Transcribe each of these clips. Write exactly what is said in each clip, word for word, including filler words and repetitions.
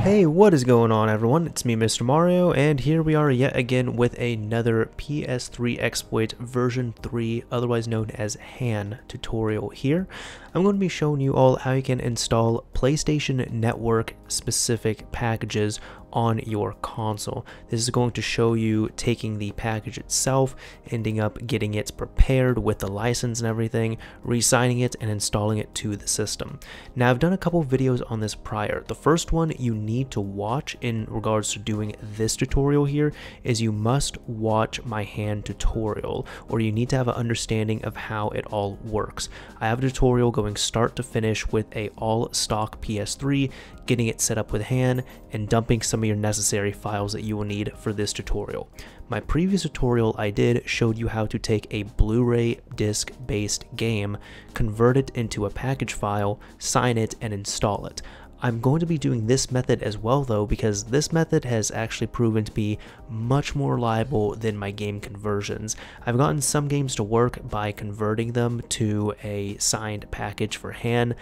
Hey, what is going on everyone? It's me, Mister Mario, and here we are yet again with another P S three Exploit version three, otherwise known as H A N tutorial here. I'm going to be showing you all how you can install PlayStation Network specific packages on your console. This is going to show you taking the package itself, ending up getting it prepared with the license and everything, re-signing it and installing it to the system. Now I've done a couple videos on this prior. The first one you need to watch in regards to doing this tutorial here is you must watch my H A N tutorial, or you need to have an understanding of how it all works. I have a tutorial going start to finish with a all stock P S three, getting it set up with H A N, and dumping some of your necessary files that you will need for this tutorial. My previous tutorial I did showed you how to take a Blu-ray disc based game, convert it into a package file, sign it, and install it. I'm going to be doing this method as well though, because this method has actually proven to be much more reliable than my game conversions. I've gotten some games to work by converting them to a signed package for H A N,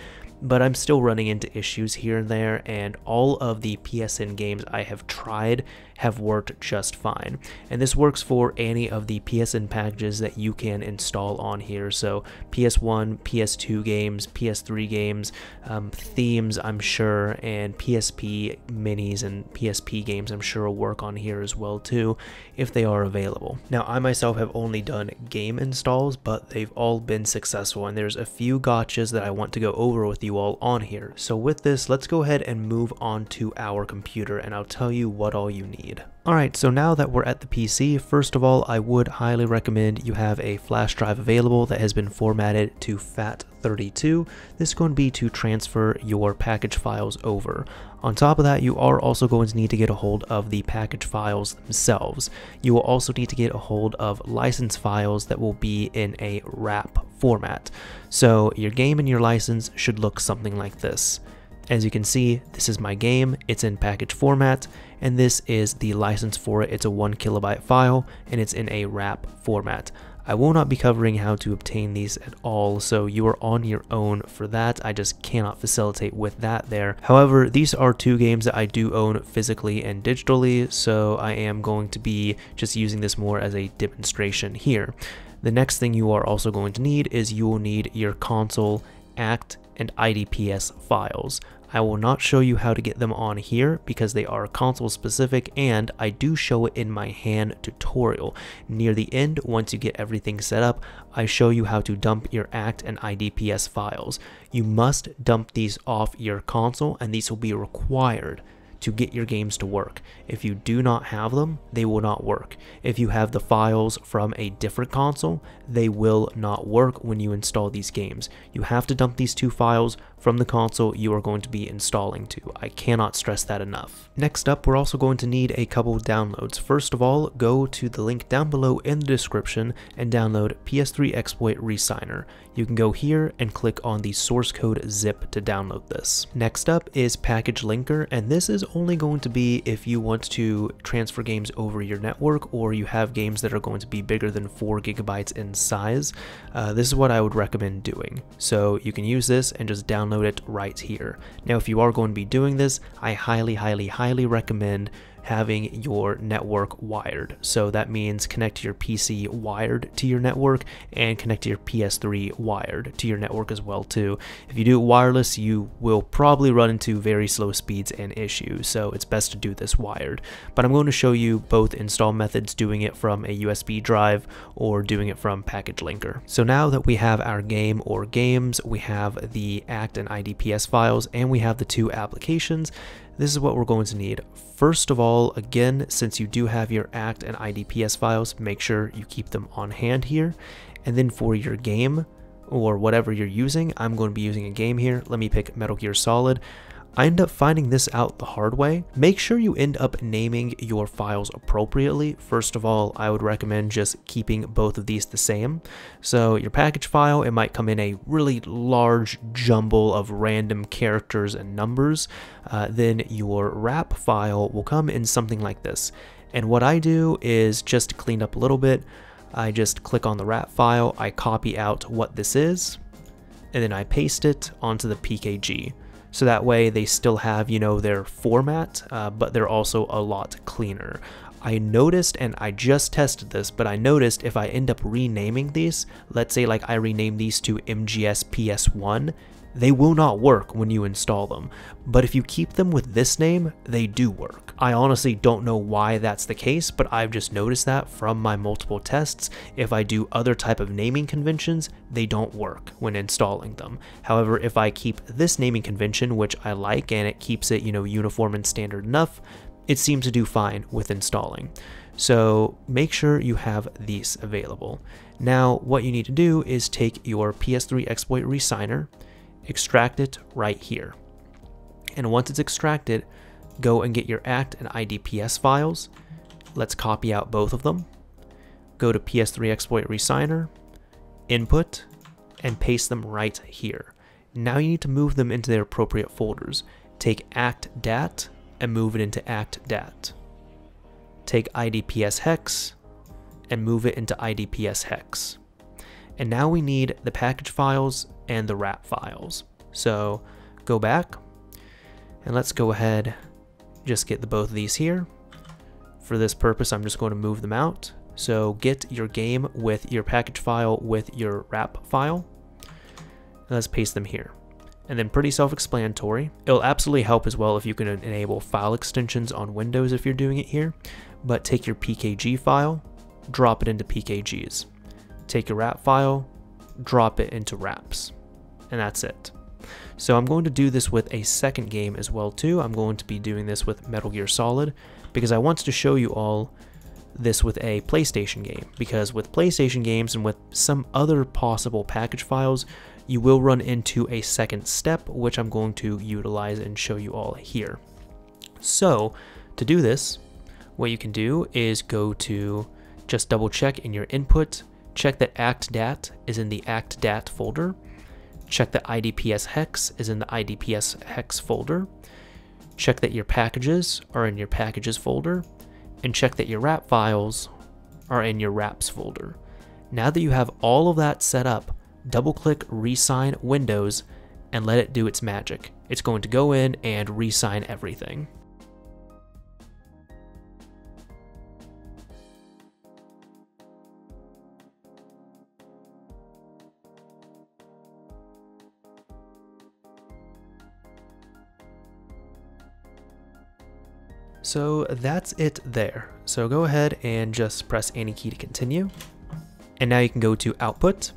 but I'm still running into issues here and there, and all of the P S N games I have tried have worked just fine. And this works for any of the P S N packages that you can install on here, so P S one, P S two games, P S three games, um, themes I'm sure, and P S P minis and P S P games I'm sure will work on here as well too, if they are available. Now I myself have only done game installs, but they've all been successful, and there's a few gotchas that I want to go over with you all on here. So with this, let's go ahead and move on to our computer and I'll tell you what all you need. Alright, so now that we're at the P C, first of all, I would highly recommend you have a flash drive available that has been formatted to fat thirty-two. This is going to be to transfer your package files over. On top of that, you are also going to need to get a hold of the package files themselves. You will also need to get a hold of license files that will be in a R A P format. So your game and your license should look something like this. As you can see, this is my game, it's in package format, and this is the license for it. It's a one kilobyte file and it's in a R A P format. I will not be covering how to obtain these at all, so you are on your own for that. I just cannot facilitate with that there. However, these are two games that I do own physically and digitally, so I am going to be just using this more as a demonstration here. The next thing you are also going to need is you will need your console, A C T, and I D P S files. I will not show you how to get them on here because they are console specific, and I do show it in my H A N tutorial. Near the end, once you get everything set up, I show you how to dump your A C T and I D P S files. You must dump these off your console, and these will be required to get your games to work. If you do not have them, they will not work. If you have the files from a different console, they will not work when you install these games. You have to dump these two files from the console you are going to be installing to. I cannot stress that enough. Next up, we're also going to need a couple downloads. First of all, go to the link down below in the description and download P S three Exploit Resigner. You can go here and click on the source code zip to download this. Next up is Package Linker, and this is only going to be if you want to transfer games over your network or you have games that are going to be bigger than four gigabytes in size. Uh, this is what I would recommend doing. So you can use this and just download it right here. Now, if you are going to be doing this, I highly, highly, highly recommend having your network wired. So that means connect your P C wired to your network and connect your P S three wired to your network as well too. If you do it wireless, you will probably run into very slow speeds and issues, so it's best to do this wired. But I'm going to show you both install methods, doing it from a U S B drive or doing it from Package Linker. So now that we have our game or games, we have the A C T and I D P S files, and we have the two applications, this is what we're going to need. First of all, again, since you do have your A C T and I D P S files, make sure you keep them on hand here. And then for your game or whatever you're using, I'm going to be using a game here. Let me pick Metal Gear Solid. I end up finding this out the hard way. Make sure you end up naming your files appropriately. First of all, I would recommend just keeping both of these the same. So your package file, it might come in a really large jumble of random characters and numbers. Uh, then your R A P file will come in something like this. And what I do is just clean up a little bit. I just click on the R A P file, I copy out what this is, and then I paste it onto the P K G. so that way they still have, you know, their format, uh, but they're also a lot cleaner. I noticed, and I just tested this, but I noticed if I end up renaming these, let's say like I rename these to M G S P S one, they will not work when you install them. But if you keep them with this name, they do work. I honestly don't know why that's the case, but I've just noticed that from my multiple tests. If I do other type of naming conventions, they don't work when installing them. However, if I keep this naming convention, which I like, and it keeps it, you know, uniform and standard enough, it seems to do fine with installing. So make sure you have these available. Now, what you need to do is take your P S three Exploit Resigner, extract it right here. And once it's extracted, go and get your A C T and I D P S files. Let's copy out both of them. Go to P S three Exploit Resigner, Input, and paste them right here. Now you need to move them into their appropriate folders. Take A C T D A T and move it into A C T D A T. Take I D P S Hex and move it into I D P S Hex. And now we need the package files and the RAP files. So go back and let's go ahead, just get the both of these here. For this purpose, I'm just going to move them out. So get your game with your package file with your RAP file. And let's paste them here. And then pretty self-explanatory. It'll absolutely help as well if you can enable file extensions on Windows if you're doing it here. But take your P K G file, drop it into P K Gs. Take your RAP file, drop it into RAPs, and that's it. So I'm going to do this with a second game as well too. I'm going to be doing this with Metal Gear Solid because I wanted to show you all this with a PlayStation game, because with PlayStation games and with some other possible package files, you will run into a second step, which I'm going to utilize and show you all here. So to do this, what you can do is go to just double check in your input, check that A C T D A T is in the A C T D A T folder, check that I D P S Hex is in the I D P S Hex folder, check that your packages are in your packages folder, and check that your RAP files are in your RAPs folder. Now that you have all of that set up, double click Resign Windows and let it do its magic. It's going to go in and resign everything. So that's it there. So go ahead and just press any key to continue. And now you can go to Output,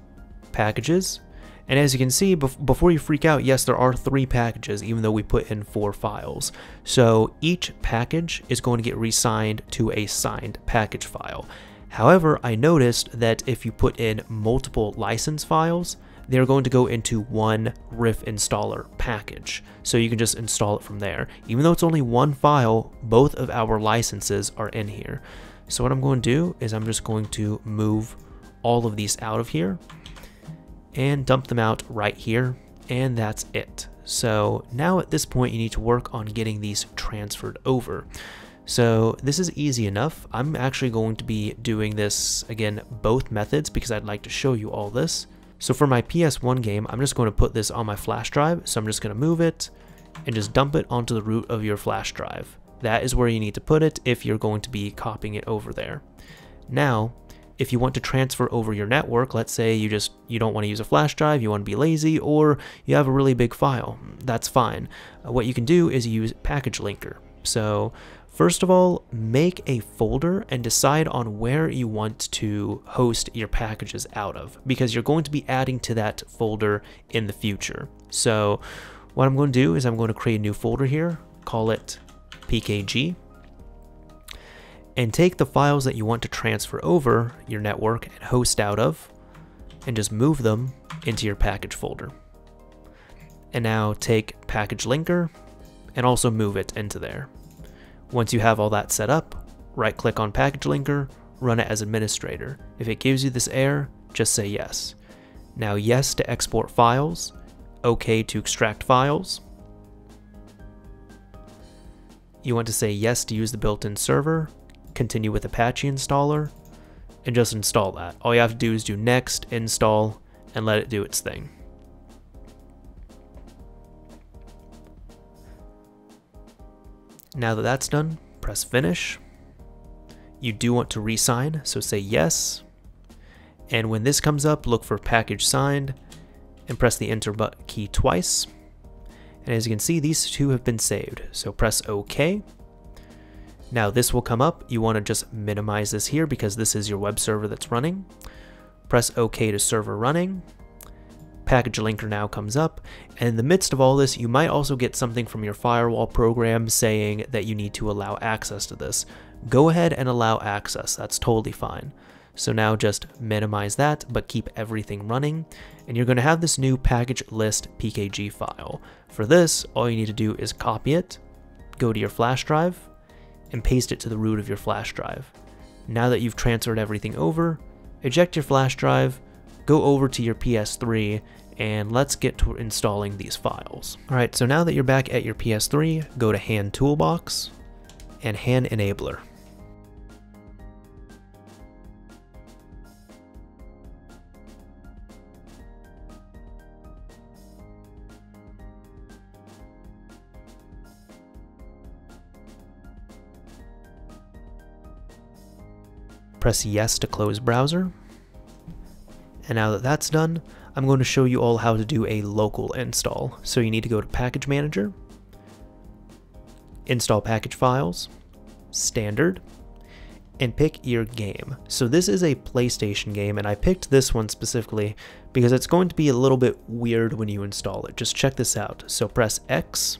Packages. And as you can see, bef- before you freak out, yes, there are three packages, even though we put in four files. So each package is going to get resigned to a signed package file. However, I noticed that if you put in multiple license files, they're going to go into one RIF installer package. So you can just install it from there. Even though it's only one file, both of our licenses are in here. So what I'm going to do is I'm just going to move all of these out of here and dump them out right here. And that's it. So now at this point, you need to work on getting these transferred over. So this is easy enough. I'm actually going to be doing this again, both methods, because I'd like to show you all this. So for my P S one game, I'm just going to put this on my flash drive. So I'm just going to move it and just dump it onto the root of your flash drive. That is where you need to put it if you're going to be copying it over there. Now, if you want to transfer over your network, let's say you just you don't want to use a flash drive, you want to be lazy, or you have a really big file, that's fine. What you can do is use Package Linker. So first of all, make a folder and decide on where you want to host your packages out of, because you're going to be adding to that folder in the future. So what I'm going to do is I'm going to create a new folder here, call it P K G, and take the files that you want to transfer over your network and host out of, and just move them into your package folder. And now take Package Linker and also move it into there. Once you have all that set up, right click on Package Linker, run it as administrator. If it gives you this error, just say yes. Now yes to export files, okay to extract files. You want to say yes to use the built-in server, continue with Apache installer, and just install that. All you have to do is do next, install, and let it do its thing. Now that that's done, press finish. You do want to re-sign, so say yes. And when this comes up, look for package signed and press the enter button key twice. And as you can see, these two have been saved. So press OK. Now this will come up. You want to just minimize this here because this is your web server that's running. Press OK to server running. Package linker now comes up. And in the midst of all this, you might also get something from your firewall program saying that you need to allow access to this. Go ahead and allow access. That's totally fine. So now just minimize that, but keep everything running. And you're going to have this new package list P K G file. For this, all you need to do is copy it, go to your flash drive, and paste it to the root of your flash drive. Now that you've transferred everything over, eject your flash drive, go over to your P S three, and let's get to installing these files. All right, so now that you're back at your P S three, go to Hand Toolbox and Hand Enabler. Press yes to close browser. And now that that's done, I'm going to show you all how to do a local install. So you need to go to Package Manager, Install Package Files, Standard, and pick your game. So this is a PlayStation game, and I picked this one specifically because it's going to be a little bit weird when you install it. Just check this out. So press X.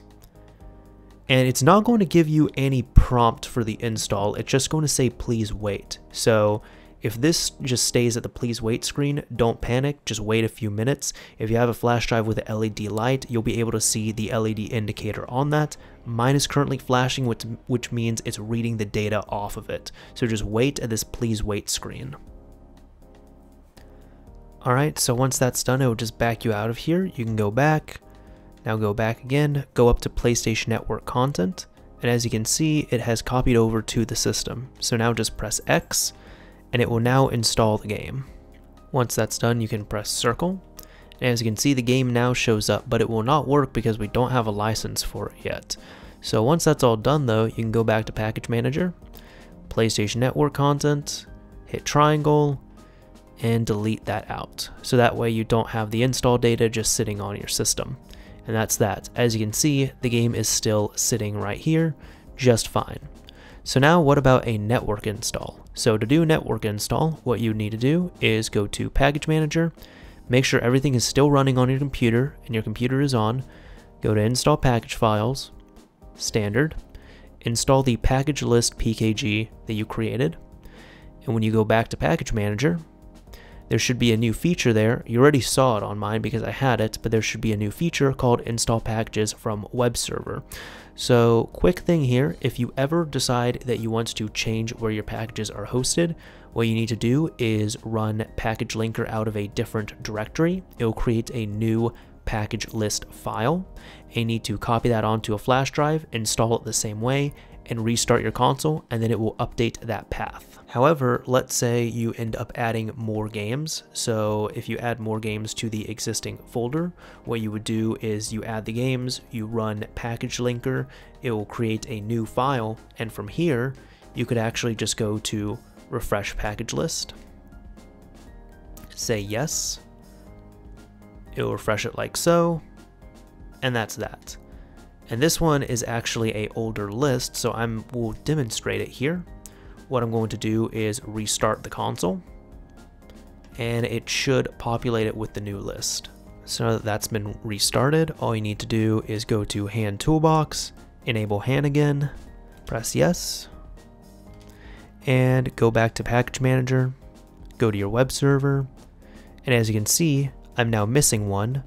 And it's not going to give you any prompt for the install. It's just going to say, please wait. So if this just stays at the please wait screen, don't panic, just wait a few minutes. If you have a flash drive with an L E D light, you'll be able to see the L E D indicator on that. Mine is currently flashing, which, which means it's reading the data off of it. So just wait at this please wait screen. All right, so once that's done, it will just back you out of here. You can go back. Now go back again, go up to PlayStation Network content, and as you can see, it has copied over to the system. So now just press X, and it will now install the game. Once that's done, you can press circle, and as you can see, the game now shows up, but it will not work because we don't have a license for it yet. So once that's all done though, you can go back to Package Manager, PlayStation Network content, hit triangle, and delete that out. So that way you don't have the install data just sitting on your system. And that's that. As you can see, the game is still sitting right here, just fine. So now what about a network install? So to do network install, what you need to do is go to Package Manager, make sure everything is still running on your computer and your computer is on, go to Install Package Files, Standard, install the package list P K G that you created. And when you go back to Package Manager, there should be a new feature there. You already saw it on mine because I had it, but there should be a new feature called Install Packages from Web Server. So quick thing here, if you ever decide that you want to change where your packages are hosted, what you need to do is run Package Linker out of a different directory. It will create a new package list file. You need to copy that onto a flash drive, install it the same way, and restart your console, and then it will update that path. However, let's say you end up adding more games. So if you add more games to the existing folder, what you would do is you add the games, you run package linker, it will create a new file, and from here, you could actually just go to refresh package list, say yes, it will refresh it like so, and that's that. And this one is actually an older list, so I will demonstrate it here. What I'm going to do is restart the console, and it should populate it with the new list. So now that that's been restarted, all you need to do is go to Hand Toolbox, enable H A N again, press yes, and go back to Package Manager, go to your web server, and as you can see, I'm now missing one.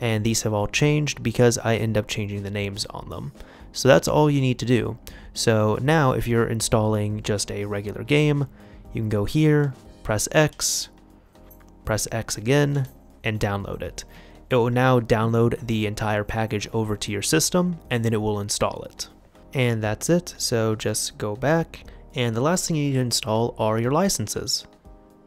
And these have all changed because I end up changing the names on them. So that's all you need to do. So now if you're installing just a regular game, you can go here, press X, press X again, and download it. It will now download the entire package over to your system, and then it will install it. And that's it, so just go back, and the last thing you need to install are your licenses.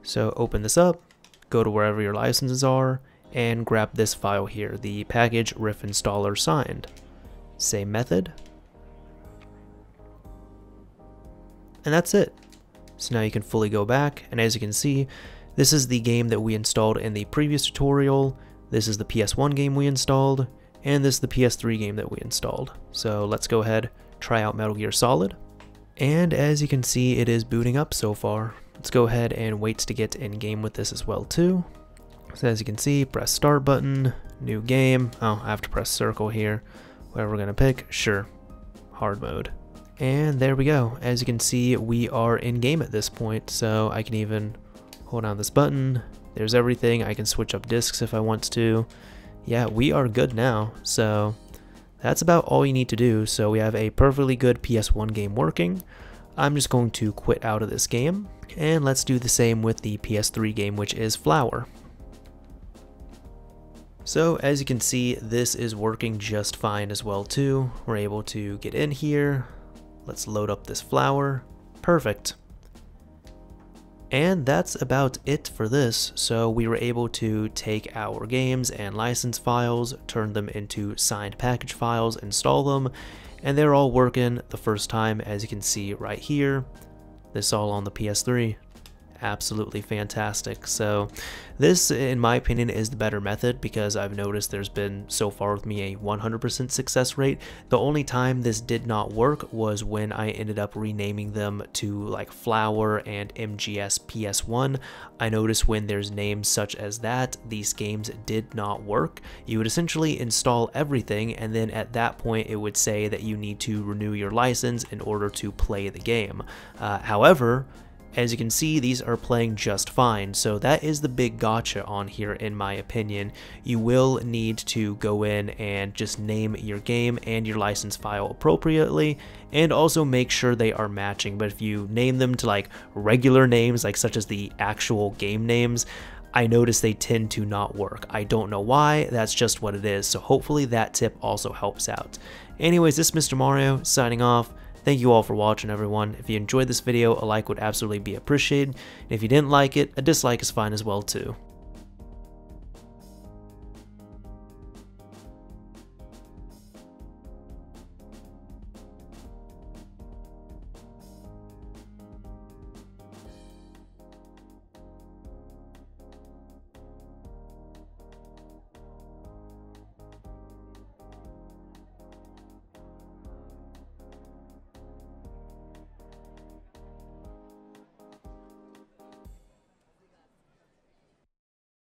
So open this up, go to wherever your licenses are, and grab this file here, the package R I F installer signed. Say method, and that's it. So now you can fully go back, and as you can see, this is the game that we installed in the previous tutorial, this is the P S one game we installed, and this is the P S three game that we installed. So let's go ahead, try out Metal Gear Solid, and as you can see, it is booting up so far. Let's go ahead and wait to get in game with this as well too. So as you can see, press start button, new game. Oh, I have to press circle here. Whatever we're gonna pick, sure, hard mode. And there we go. As you can see, we are in game at this point, so I can even hold on this button. There's everything. I can switch up discs if I want to. Yeah, we are good now. So that's about all you need to do. So we have a perfectly good P S one game working. I'm just going to quit out of this game, and let's do the same with the P S three game, which is Flower. So as you can see, this is working just fine as well too. We're able to get in here. Let's load up this flower. Perfect. And that's about it for this. So we were able to take our games and license files, turn them into signed package files, install them, and they're all working the first time, as you can see right here. This all on the P S three. Absolutely fantastic. So this, in my opinion, is the better method, because I've noticed there's been so far with me a one hundred percent success rate. The only time this did not work was when I ended up renaming them to like Flower and M G S P S one. I noticed when there's names such as that, these games did not work. You would essentially install everything, and then at that point it would say that you need to renew your license in order to play the game. Uh, however, as you can see, these are playing just fine, so that is the big gotcha on here, in my opinion. You will need to go in and just name your game and your license file appropriately, and also make sure they are matching. But if you name them to like regular names, like such as the actual game names, I notice they tend to not work. I don't know why, that's just what it is, so hopefully that tip also helps out. Anyways, this is Mister Mario, signing off. Thank you all for watching, everyone. If you enjoyed this video, a like would absolutely be appreciated. And if you didn't like it, a dislike is fine as well too.